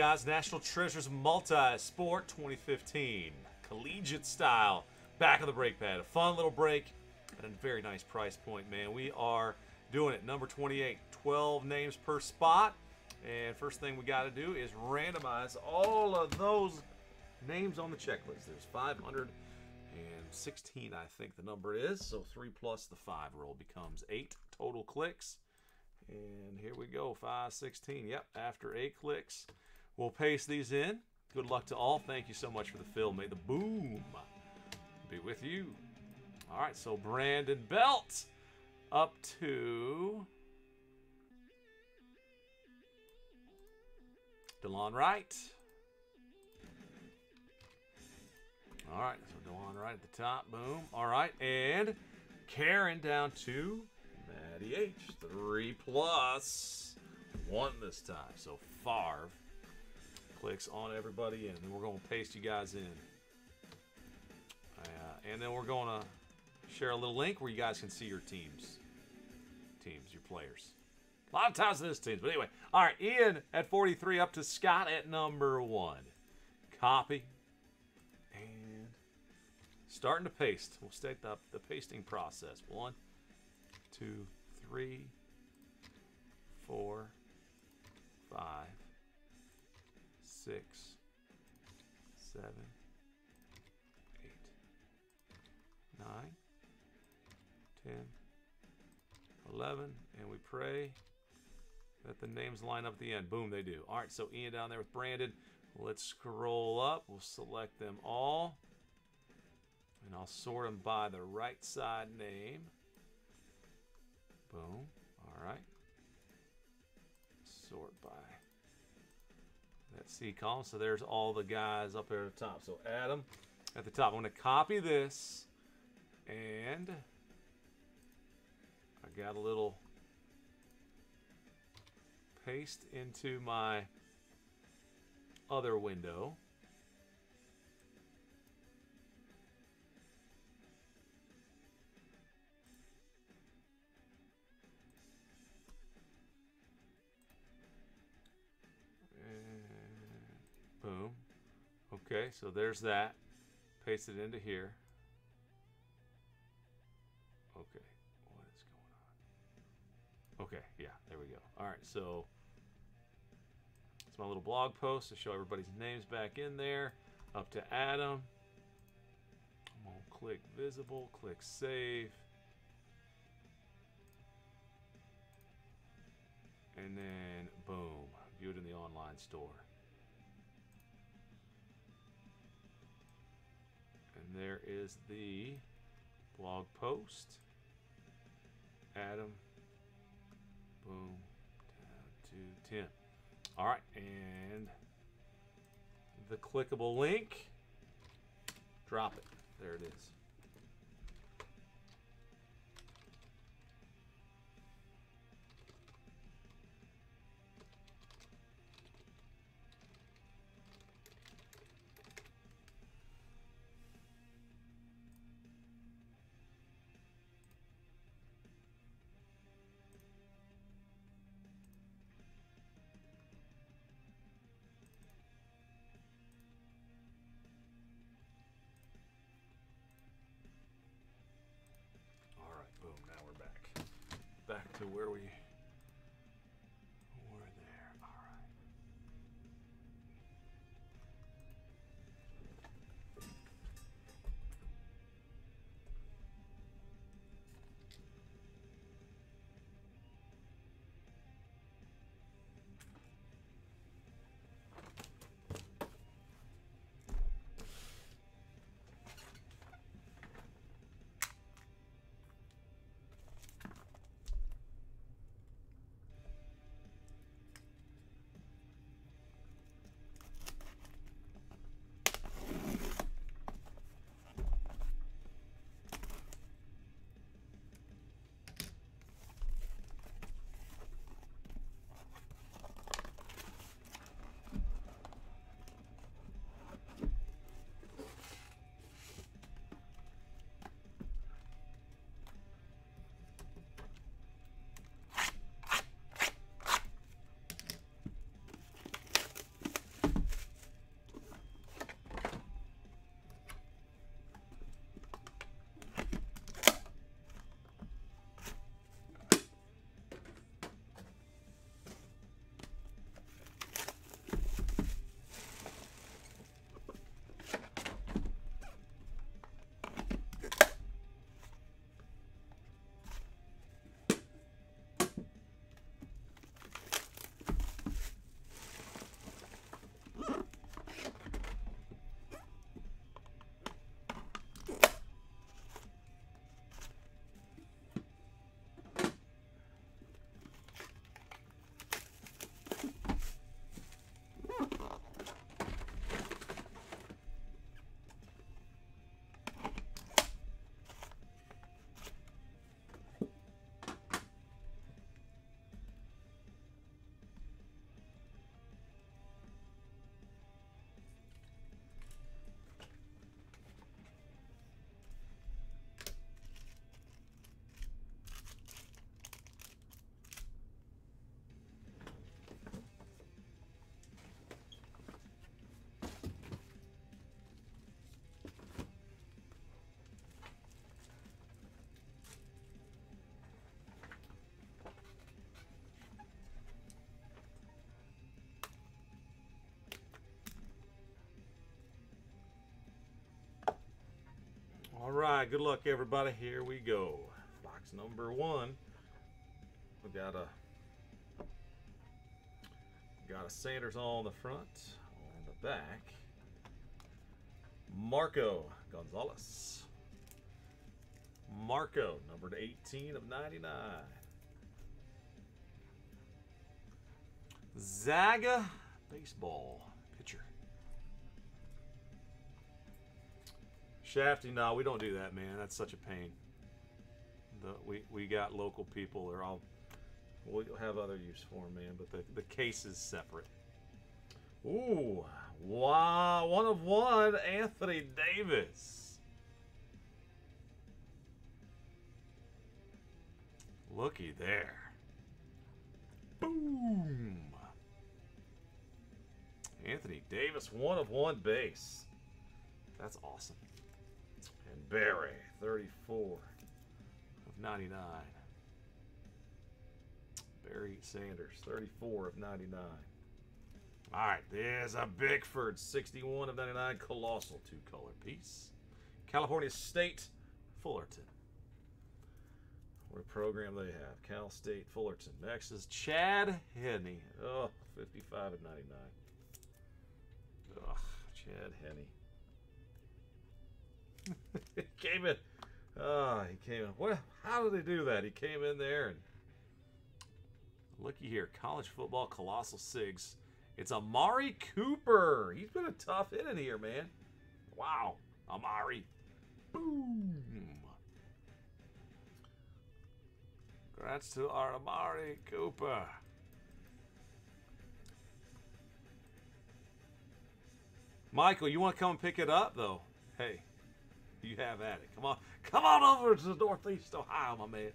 right, guys, National Treasures Multi-Sport 2015, collegiate style, back of the brake pad. A fun little break at a very nice price point, man. We are doing it, number 28, 12 names per spot. And first thing we got to do is randomize all of those names on the checklist. There's 516, I think the number is. So 3 plus the 5 roll becomes 8 total clicks. And here we go, 516. Yep, after 8 clicks, we'll paste these in. Good luck to all. Thank you so much for the film. May the boom be with you. All right, so Brandon Belt up to DeLon Wright. All right, so DeLon Wright at the top. Boom. All right, and Karen down to Maddie H. 3 plus 1 this time. So Favre clicks on everybody, and then we're going to paste you guys in. And then we're going to share a little link where you guys can see your teams, your players. A lot of times it is teams, but anyway. All right, Ian at 43 up to Scott at number 1. Copy. And starting to paste. We'll state the pasting process. 1, 2, 3, 4, 5, 6, 7, 8, 9, 10, 11, and we pray that the names line up at the end. Boom, they do. All right, so Ian down there with Brandon. Let's scroll up. We'll select them all, and I'll sort them by the right side name. Boom. All right. Sort by that C column. So there's all the guys up there at the top. So add them at the top. I'm going to copy this, and I got a little paste into my other window. Boom. Okay, so there's that. Paste it into here. Okay, what is going on? Okay, yeah, there we go. All right, so it's my little blog post to show everybody's names back in there. Up to Adam. I'm gonna click visible, click save. And then, boom, view it in the online store. There is the blog post. Adam. Boom. Down to 10. All right. And the clickable link. Drop it. There it is. Back to where we were there. All right. All right, good luck, everybody. Here we go. Box number one. We got a Sanders on the front, on the back. Marco Gonzalez. Marco, numbered 18 of 99. Zaga baseball pitcher. Shafty, no, we don't do that, man. That's such a pain. We got local people. They're all, we'll have other use for them, man, but the case is separate. Ooh, wow, 1 of 1, Anthony Davis. Looky there. Boom. Anthony Davis, 1 of 1 base. That's awesome. And Barry, 34 of 99. Barry Sanders, 34 of 99. All right, there's a Bickford, 61 of 99. Colossal two-color piece. California State, Fullerton. What program they have. Cal State, Fullerton. Next is Chad Henne. Oh, 55 of 99. Ugh, Chad Henne. He came in. He came in. What? How did they do that? He came in there and... Looky here. College football, Colossal Sigs. It's Amari Cooper. He's been a tough hit in here, man. Wow. Amari. Boom. Congrats to our Amari Cooper. Michael, you want to come and pick it up, though? Hey, you have at it. Come on. Come on over to Northeast Ohio, my man.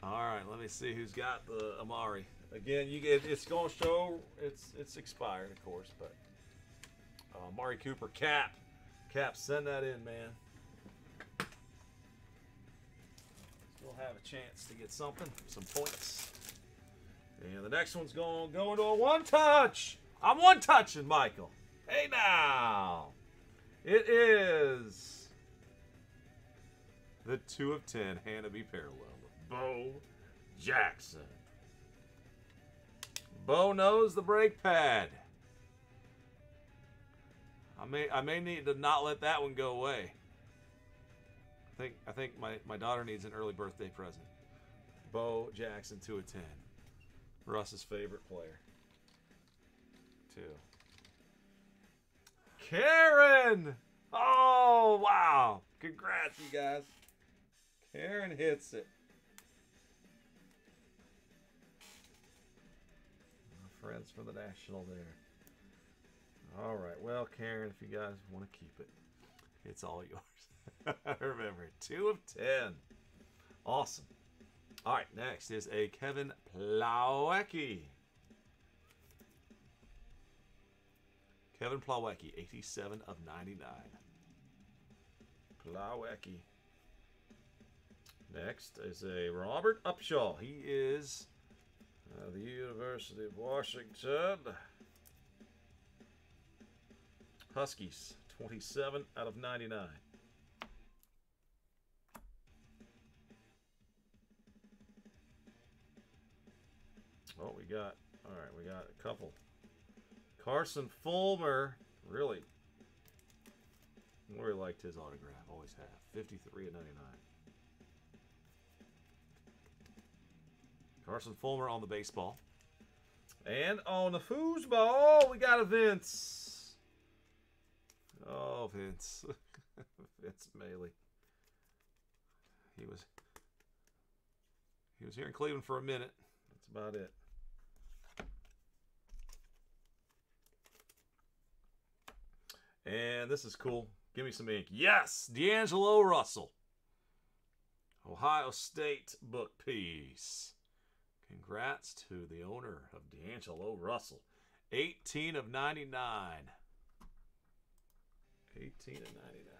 All right, let me see who's got the Amari. Again, you get, it's going to show, it's expired, of course, but Amari Cooper, cap. Cap, send that in, man. We'll have a chance to get something, some points. And the next one's going to go into a one-touch. I'm one-touching, Michael. Hey, now. It is the 2 of 10 Hannaby Parallel. Bo Jackson. Bo knows the brake pad. I may need to not let that one go away. I think my daughter needs an early birthday present. Bo Jackson, 2 of 10. Russ's favorite player. 2. Karen! Oh wow! Congrats, you guys. Karen hits it. Friends for the National there. All right, well, Karen, if you guys want to keep it, it's all yours. Remember, 2 of 10. Awesome. All right, next is a Kevin Plawecki. Kevin Plawecki, 87 of 99. Plawecki. Next is a Robert Upshaw. He is... the University of Washington. Huskies, 27 out of 99. Oh, we got, all right, we got a couple. Carson Fulmer, really. Really liked his autograph, always have. 53 of 99. Carson Fulmer on the baseball. And on the foosball, we got a Vince. Oh, Vince. Vince Mayle. He was here in Cleveland for a minute. That's about it. And this is cool. Give me some ink. Yes! D'Angelo Russell. Ohio State book piece. Congrats to the owner of D'Angelo Russell. 18 of 99. 18 of 99.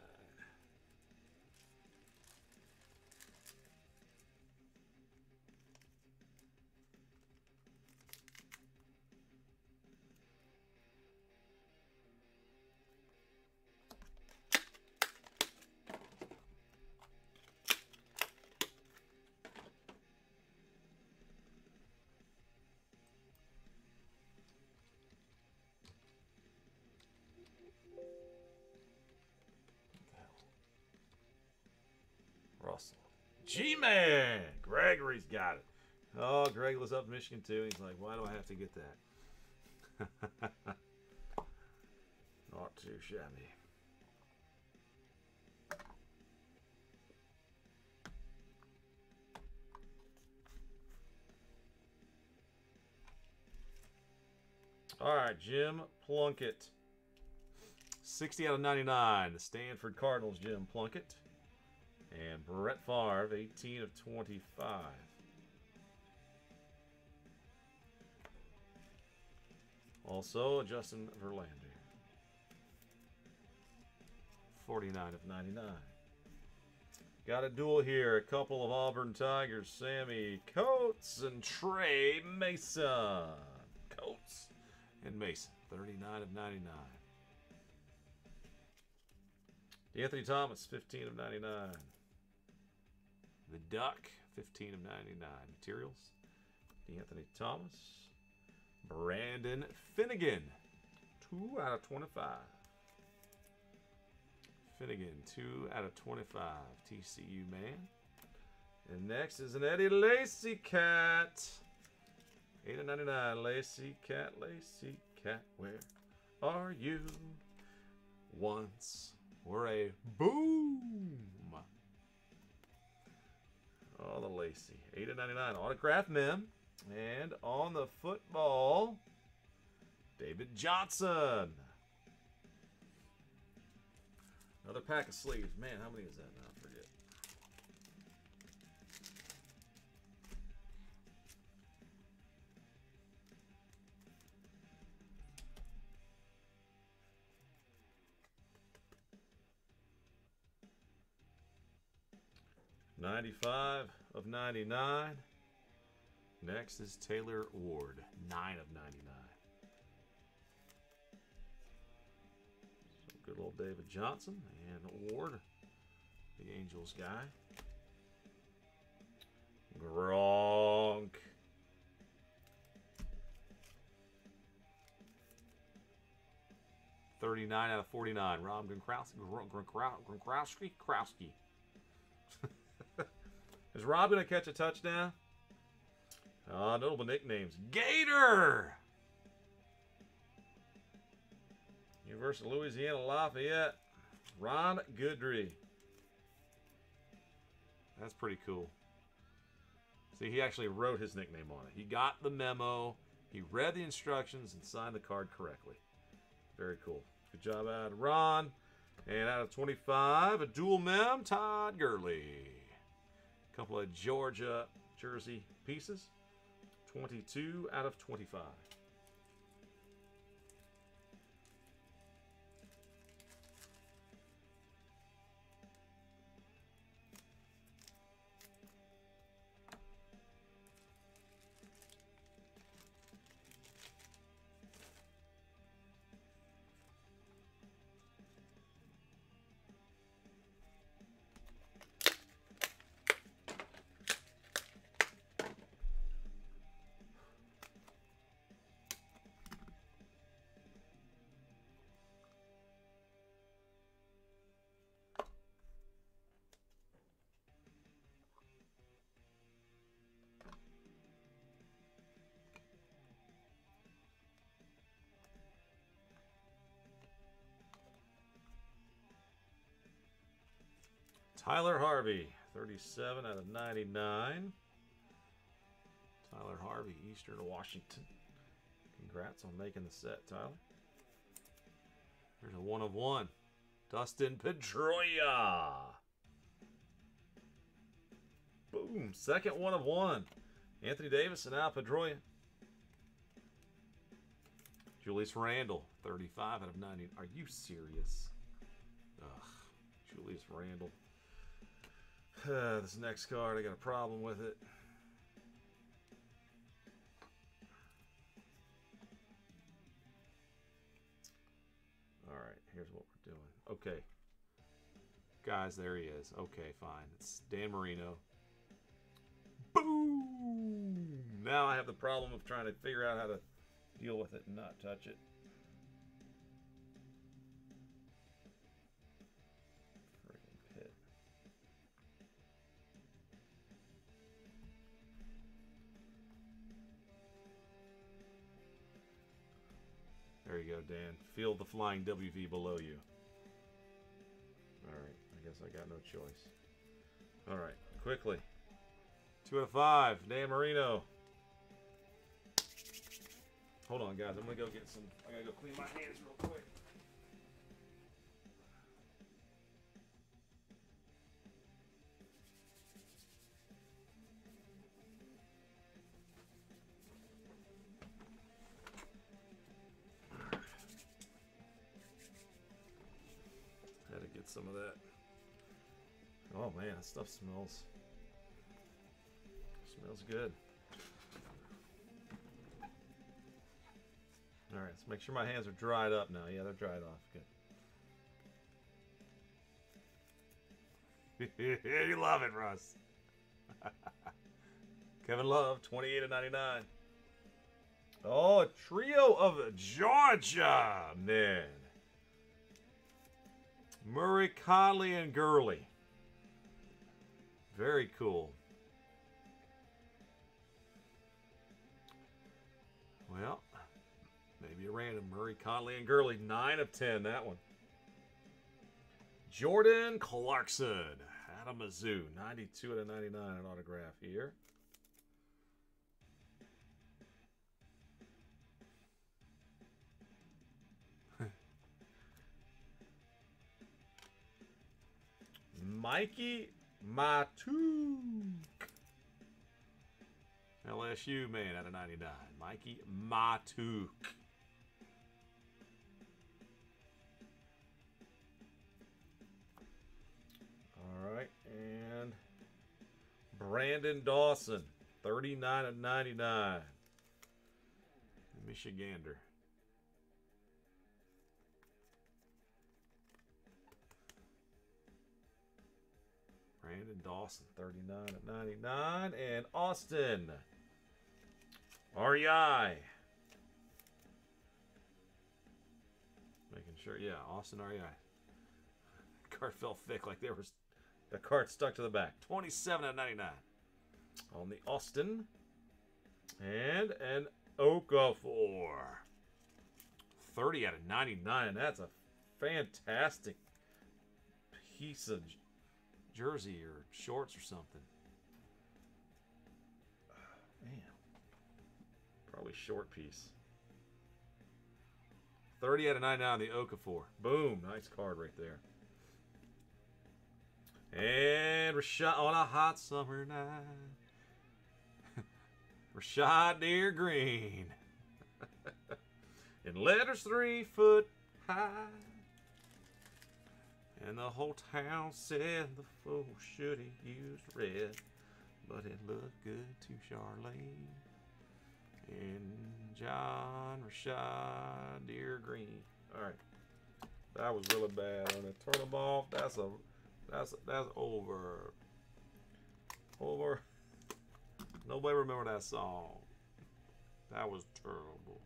Russell. G-Man! Gregory's got it. Oh, Greg was up in Michigan, too. He's like, why do I have to get that? Not too shabby. All right, Jim Plunkett. 60 out of 99. The Stanford Cardinals, Jim Plunkett. And Brett Favre, 18 of 25. Also, Justin Verlander. 49 of 99. Got a duel here. A couple of Auburn Tigers. Sammy Coates and Trey Mason. Coates and Mason. 39 of 99. DeAnthony Thomas, 15 of 99. The Duck, 15 of 99. Materials, DeAnthony Thomas. Brandon Finnegan, 2 out of 25. Finnegan, 2 out of 25. TCU man. And next is an Eddie Lacy cat. 8 of 99. Lacy cat, where are you? Once were a boom. Oh, the Lacy. 8 of 99. Autograph mem. And on the football, David Johnson. Another pack of sleeves. Man, how many is that now? I forget. $95 of $99. Next is Taylor Ward, 9 of 99. So good old David Johnson and Ward, the Angels guy. Gronk. $39 out of $49. Rob Gronkowski. Is Rob going to catch a touchdown? Notable nicknames. Gator! University of Louisiana Lafayette. Ron Goodry. That's pretty cool. See, he actually wrote his nickname on it. He got the memo. He read the instructions and signed the card correctly. Very cool. Good job out of Ron. And out of 25, a dual mem, Todd Gurley. A couple of Georgia jersey pieces. 22 out of 25. Tyler Harvey, 37 out of 99. Tyler Harvey, Eastern Washington. Congrats on making the set, Tyler. Here's a 1 of 1. Dustin Pedroia. Boom, second 1 of 1. Anthony Davis and Al Pedroia. Julius Randle, 35 out of 90. Are you serious? Ugh, Julius Randle. This next card, I got a problem with it. All right, here's what we're doing. Okay. Guys, there he is. Okay, fine. It's Dan Marino. Boom! Now I have the problem of trying to figure out how to deal with it and not touch it. There you go, Dan. Feel the flying WV below you. Alright, I guess I got no choice. Alright, quickly. 2 out of 5, Dan Marino. Hold on, guys. I'm going to go get some... I got to go clean my hands real quick. Had to get some of that. Oh, man. That stuff smells... Smells good. All right, let's make sure my hands are dried up now. Yeah, they're dried off. Good. You love it, Russ. Kevin Love, 28 of 99. Oh, a trio of Georgia, man. Murray, Conley, and Gurley. Very cool. Well, maybe a random Murray, Conley, and Gurley. 9 of 10, that one. Jordan Clarkson out of Mizzou. 92 out of 99, an autograph here. Mikey Mahtook. LSU, man, out of 99. Mikey Mahtook. All right, and Branden Dawson, 39 of 99. Michigander. Branden Dawson, 39 of 99. And Austin Rei. Making sure, yeah, Austin Rei. The card fell thick, like there was the card stuck to the back. 27 out of 99 on the Austin. And an Okafor, 30 out of 99. That's a fantastic piece of jersey or shorts or something. Man. Probably short piece. 30 out of 99, the Okafor. Boom. Nice card right there. And Rashad on a hot summer night. Rashad Deer Green. In letters 3 foot high. And the whole town said the fool should have used red. But it looked good to Charlene. And John Rashad Deer Green. All right, that was really bad. I'm gonna turn them off. That's over. Over. Nobody remember that song. That was terrible.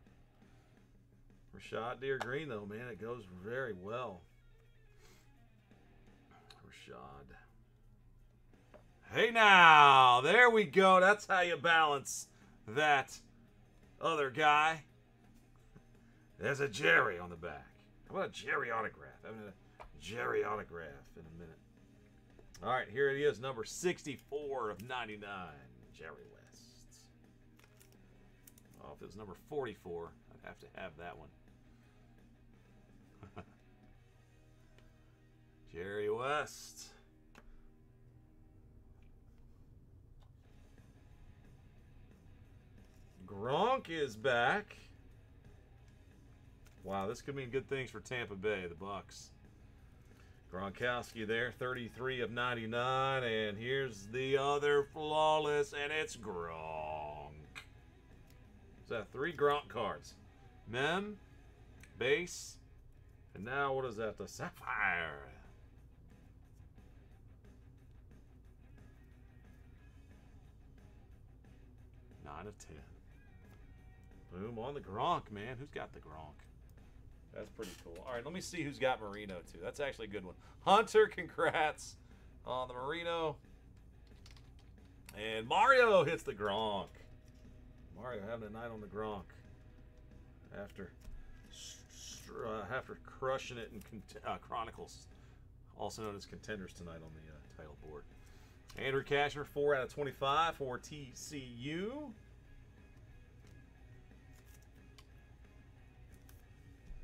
Rashad Deer Green, though, man, it goes very well. Rashad. Hey now, there we go. That's how you balance that. Other guy. There's a Jerry on the back. How about a Jerry autograph? I haven't had a Jerry autograph in a minute. All right, here it is, number 64 of 99, Jerry West. Oh, if it was number 44, I'd have to have that one. Jerry West. Gronk is back. Wow, this could mean good things for Tampa Bay, the Bucks. Gronkowski there, 33 of 99. And here's the other flawless, and it's Gronk. So that 3 Gronk cards. Mem, base, and now what is that? The Sapphire. Nine of 10. Boom, on the Gronk, man. Who's got the Gronk? That's pretty cool. All right, let me see who's got Marino, too. That's actually a good one. Hunter, congrats on the Marino. And Mario hits the Gronk. Mario having a night on the Gronk after after crushing it in Chronicles, also known as Contenders, tonight on the title board. Andrew Cashner, 4 out of 25 for TCU.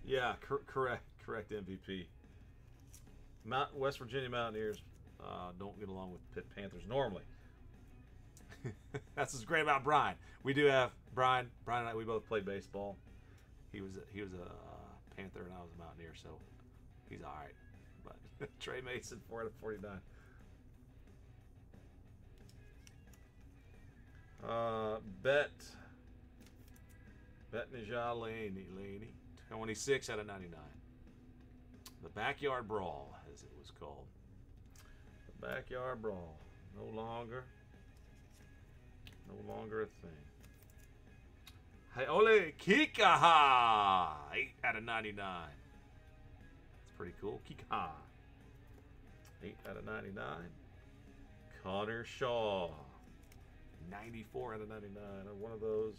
Yeah, correct MVP. West Virginia Mountaineers don't get along with Pitt Panthers normally. That's what's great about Brian. We do have Brian. Brian and I, we both played baseball. He was a Panther and I was a Mountaineer, so he's all right. But Trey Mason, 4 out of 49. Bet Najah Laney, 26 out of 99. The Backyard Brawl, as it was called. The Backyard Brawl, no longer a thing. Hey, Ole Kikaha, 8 out of 99. That's pretty cool. Kikaha, 8 out of 99. Connor Shaw, 94 out of 99. One of those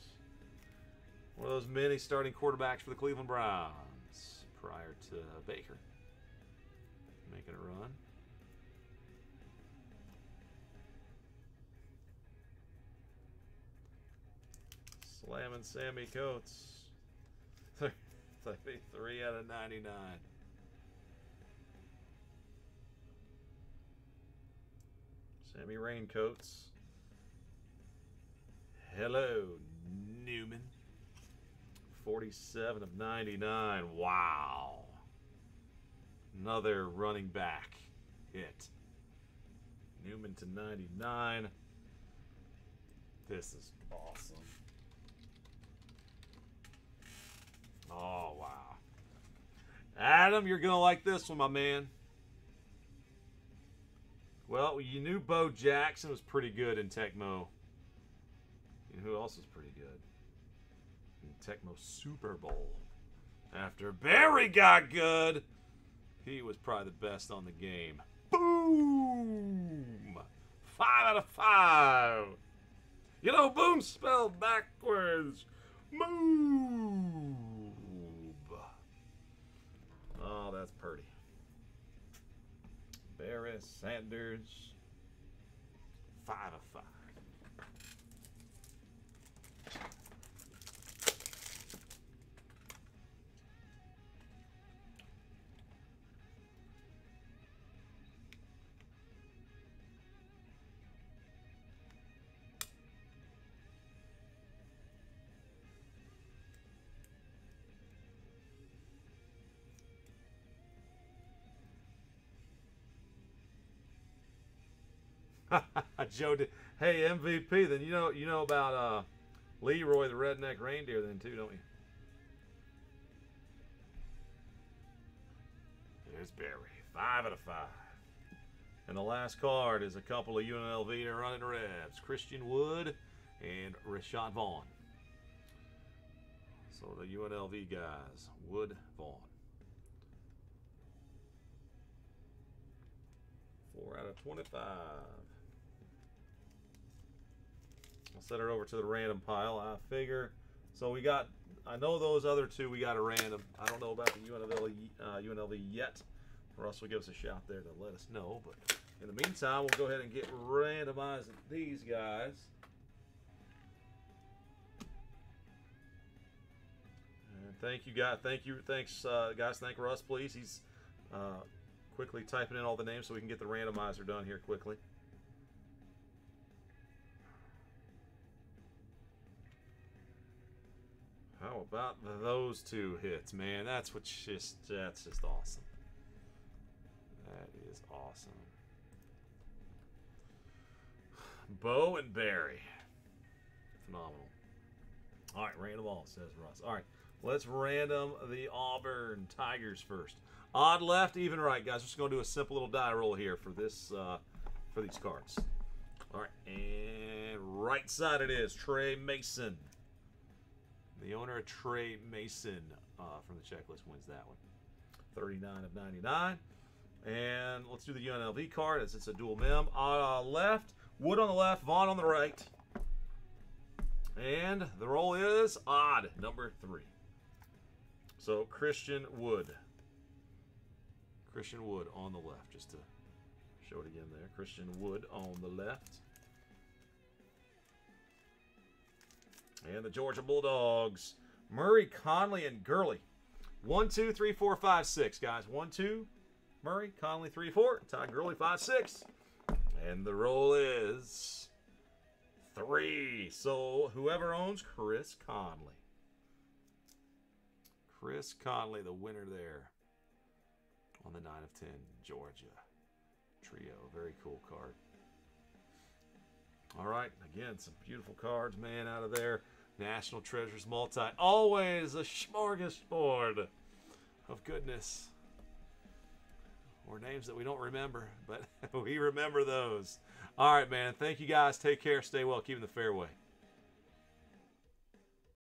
many starting quarterbacks for the Cleveland Browns prior to Baker making a run. Slamming Sammy Coates. 33 out of 99. Sammy Raincoats. Hello, Newman. 47 of 99. Wow. Another running back hit. Newman to 99. This is awesome. Oh, wow. Adam, you're going to like this one, my man. Well, you knew Bo Jackson was pretty good in Tecmo. You know who else was pretty good? In Tecmo Super Bowl. After Barry got good, he was probably the best on the game. Boom! 5 out of 5. You know, boom spelled backwards. Move! Oh, that's pretty. Barry Sanders, 5 of 5. Joe did. Hey, MVP, then you know about Leroy the Redneck Reindeer then too, don't you? There's Barry, 5 out of 5. And the last card is a couple of UNLV running Rebs, Christian Wood and Rashad Vaughn. So the UNLV guys, Wood, Vaughn. 4 out of 25. I'll set her over to the random pile. I figure. So we got. I know those other two. We got a random. I don't know about the UNLV yet. Russ will give us a shout there to let us know. But in the meantime, we'll go ahead and get randomizing these guys. And thank you, guys. Thank you. Thanks, guys. Thank Russ, please. He's quickly typing in all the names so we can get the randomizer done here quickly. How about those two hits, man? That's just awesome. That is awesome. Bo and Barry. Phenomenal. All right, random all, says Russ. All right, let's random the Auburn Tigers first. Odd left, even right, guys. We're just going to do a simple little die roll here for this, for these cards. All right, and right side it is, Trey Mason. The owner of Trey Mason from the checklist wins that one. 39 of 99. And let's do the UNLV card as it's a dual mem. Left, Wood on the left, Vaughn on the right. And the roll is odd, number 3. So Christian Wood. Christian Wood on the left, just to show it again there. Christian Wood on the left. And the Georgia Bulldogs. Murray, Conley, and Gurley. 1, 2, 3, 4, 5, 6, guys. 1, 2. Murray, Conley, 3, 4. Todd Gurley, 5, 6. And the roll is 3. So whoever owns Chris Conley. Chris Conley, the winner there on the 9 of 10 Georgia Trio. Very cool card. All right, again, some beautiful cards, man, out of there. National Treasures Multi. Always a smorgasbord of goodness. Or names that we don't remember, but we remember those. All right, man. Thank you, guys. Take care. Stay well. Keep in the fairway.